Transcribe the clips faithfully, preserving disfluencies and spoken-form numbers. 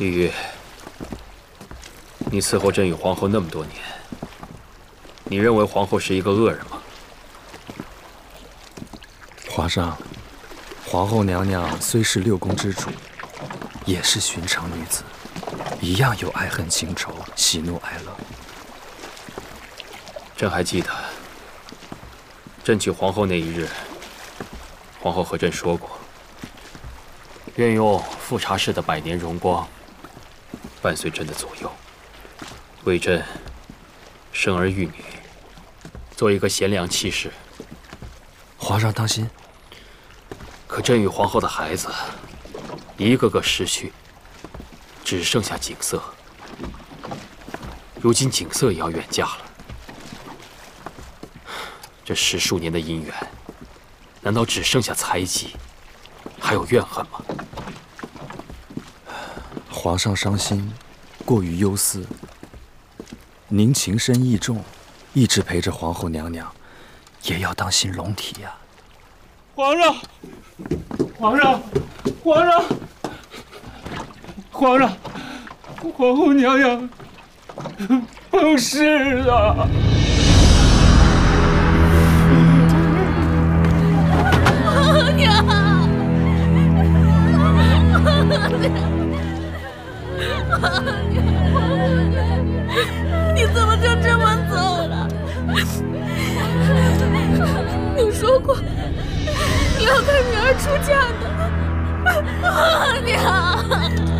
李玉，你伺候振宇皇后那么多年，你认为皇后是一个恶人吗？皇上，皇后娘娘虽是六宫之主，也是寻常女子，一样有爱恨情仇、喜怒哀乐。朕还记得，朕娶皇后那一日，皇后和朕说过，愿用富察氏的百年荣光。 伴随朕的左右，为朕生儿育女，做一个贤良弃士。皇上当心。可朕与皇后的孩子，一个个失去，只剩下景瑟。如今景瑟也要远嫁了，这十数年的姻缘，难道只剩下猜忌，还有怨恨吗？ 皇上伤心，过于忧思。您情深意重，一直陪着皇后娘娘，也要当心龙体呀、啊。皇上，皇上，皇上，皇上，皇后娘娘病逝了。 你怎么就这么走了？你说过你要带女儿出嫁的，娘。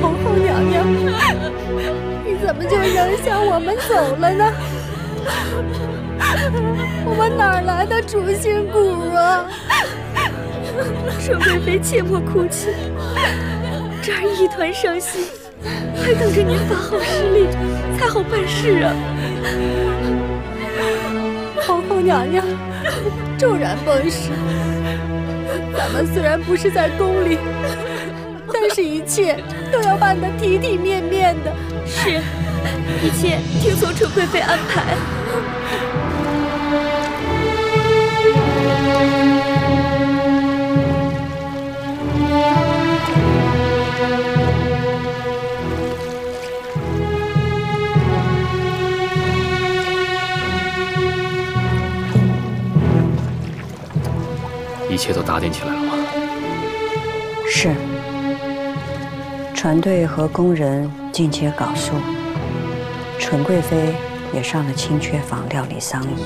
皇后娘娘，你怎么就扔下我们走了呢？我们哪来的主心骨啊？说贵妃切莫哭泣，这儿一团伤心，还等着您法好施力才好办事啊！皇后娘娘骤然崩逝，咱们虽然不是在宫里。 但是，一切都要办得体体面面的。是，一切听从纯贵妃安排。一切都打点起来了吗？是。 船队和工人进阶搞素，纯贵妃也上了清缺房料理丧仪。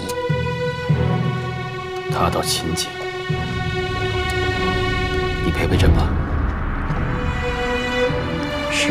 她倒勤谨，你陪陪朕吧。是。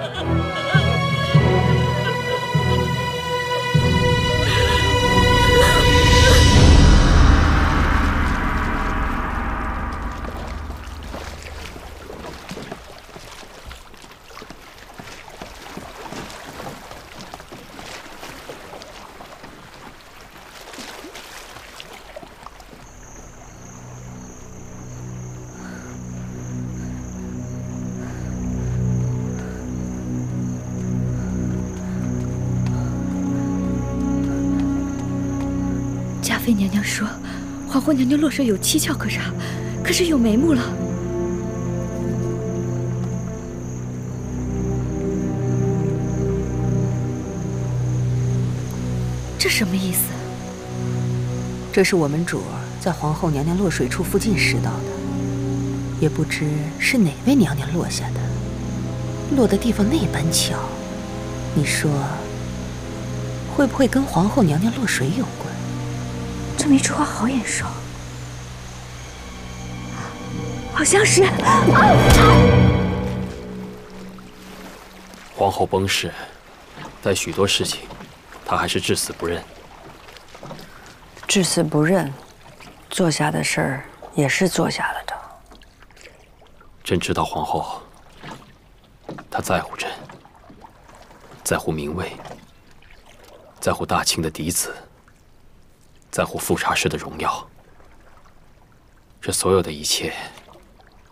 妃娘娘说，皇后娘娘落水有蹊跷，可是，可是有眉目了。这什么意思？这是我们主儿在皇后娘娘落水处附近拾到的，也不知是哪位娘娘落下的，落的地方那般巧，你说会不会跟皇后娘娘落水有关？ 这枚珠花好眼熟，啊，好像是。皇后崩逝，在许多事情，她还是至死不认。至死不认，做下的事儿也是做下了的。朕知道皇后，她在乎朕，在乎明卫，在乎大清的嫡子，在乎富察氏的荣耀。 这所有的一切，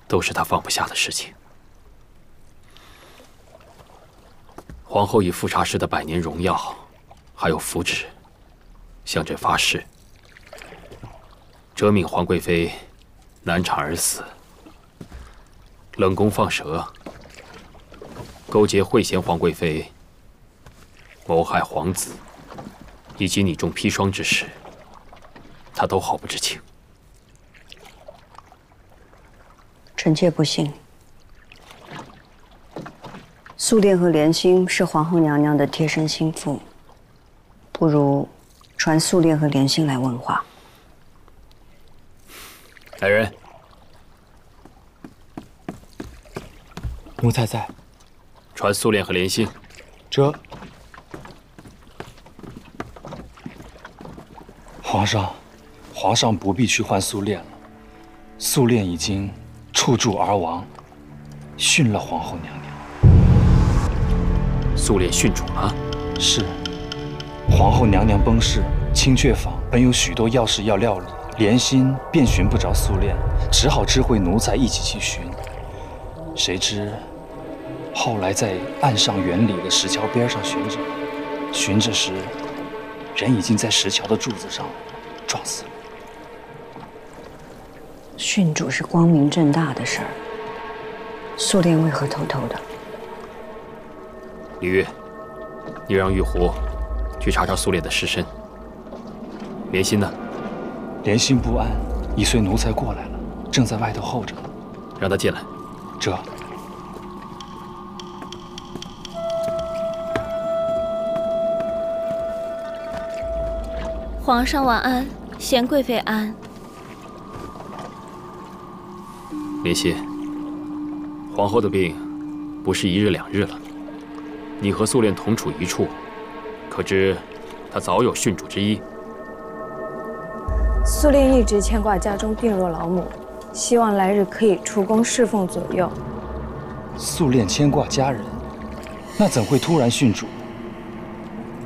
都是他放不下的事情。皇后以富察氏的百年荣耀，还有福祉，向朕发誓：折命皇贵妃难产而死，冷宫放蛇，勾结惠贤皇贵妃，谋害皇子，以及拟中砒霜之事，他都毫不知情。 臣妾不信，素殿和莲心是皇后娘娘的贴身心腹，不如传素殿和莲心来问话。来人，奴才在。传素殿和莲心。这，皇上，皇上不必去唤素殿了，素殿已经。 触柱而亡，殉了皇后娘娘。素殿殉主了？是。皇后娘娘崩逝，清阙坊本有许多要事要料理，莲心便寻不着素殿，只好知会奴才一起去寻。谁知后来在岸上园里的石桥边上寻着，寻着时，人已经在石桥的柱子上撞死了。 郡主是光明正大的事儿，素殿为何偷偷的？李玉，你让玉壶去查查素殿的尸身。莲心呢？莲心不安，已随奴才过来了，正在外头候着。让他进来。这。皇上晚安，贤贵妃安。 莲心，皇后的病不是一日两日了。你和素殿同处一处，可知她早有殉主之意。素殿一直牵挂家中病弱老母，希望来日可以出宫侍奉左右。素殿牵挂家人，那怎会突然殉主？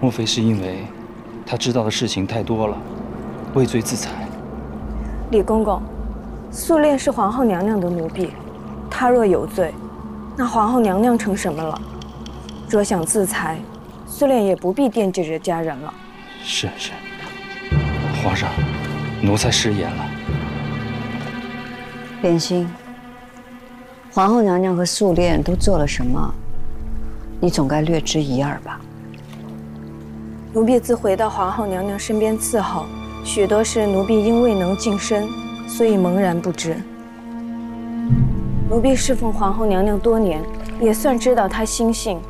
莫非是因为她知道的事情太多了，畏罪自裁？李公公。 素殿是皇后娘娘的奴婢，她若有罪，那皇后娘娘成什么了？若想自裁，素殿也不必惦记着家人了。是是，皇上，奴才失言了。莲心，皇后娘娘和素殿都做了什么？你总该略知一二吧？奴婢自回到皇后娘娘身边伺候，许多事奴婢因未能近身。 所以茫然不知。奴婢侍奉皇后娘娘多年，也算知道她心性。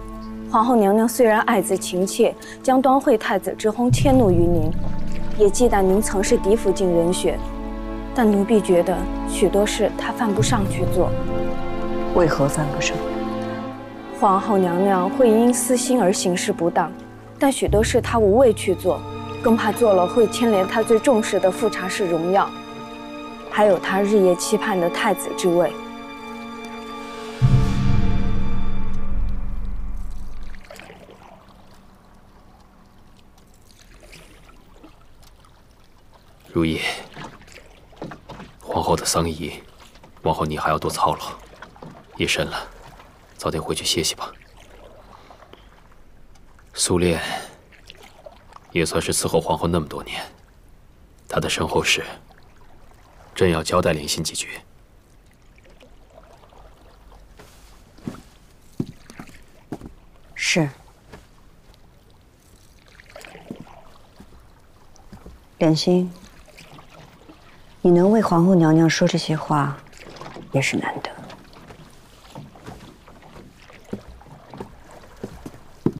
皇后娘娘虽然爱子情切，将端惠太子之薨迁怒于您，也忌惮您曾是嫡府进人选，但奴婢觉得许多事她犯不上去做。为何犯不上？皇后娘娘会因私心而行事不当，但许多事她无谓去做，更怕做了会牵连她最重视的富察氏荣耀。 还有他日夜期盼的太子之位。如意，皇后的丧仪，往后你还要多操劳。夜深了，早点回去歇息吧。苏烈也算是伺候皇后那么多年，她的身后事。 朕要交代莲心几句。是。莲心，你能为皇后娘娘说这些话，也是难得。